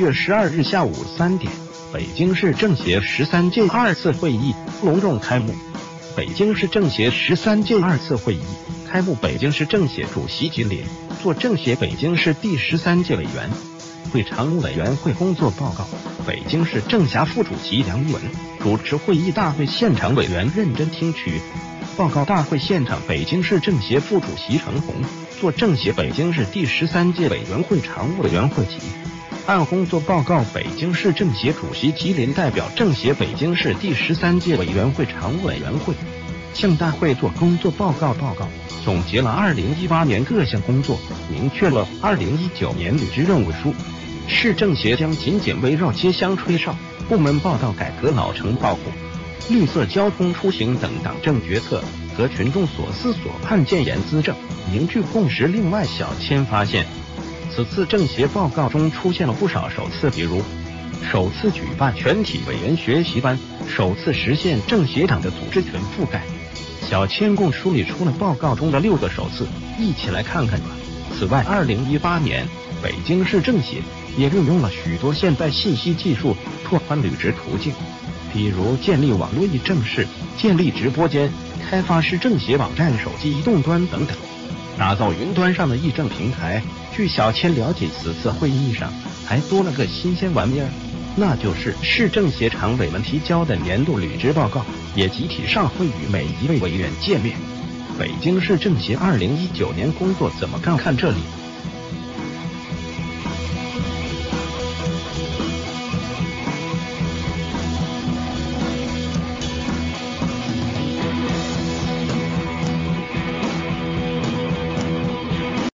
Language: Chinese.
6月12日下午3点，北京市政协13届2次会议隆重开幕。北京市政协13届2次会议开幕，北京市政协主席吉林作政协北京市第13届委员会常务委员会工作报告。北京市政协副主席杨玉文主持会议，大会现场委员认真听取报告。大会现场，北京市政协副主席程红作政协北京市第13届委员会常务委员会提案工作报告。北京市政协主席吉林代表政协北京市第13届委员会常务委员会向大会作工作报告，总结了2018年各项工作，明确了2019年履职任务书。市政协将紧紧围绕街乡吹哨、部门报道改革、老城保护、绿色交通出行等党政决策和群众所思所盼建言资政，凝聚共识。另外，小千发现此次政协报告中出现了不少首次，比如首次举办全体委员学习班，首次实现政协党的组织全覆盖。小千共梳理出了报告中的6个首次，一起来看看吧。此外，2018年北京市政协也运用了许多现代信息技术，拓宽履职途径，比如建立网络议政室、建立直播间、开发市政协网站、手机移动端等等，打造云端上的议政平台。据小千了解，此次会议上还多了个新鲜玩意儿，那就是市政协常委们提交的年度履职报告，也集体上会与每一位委员见面。北京市政协2019年工作怎么干？看这里。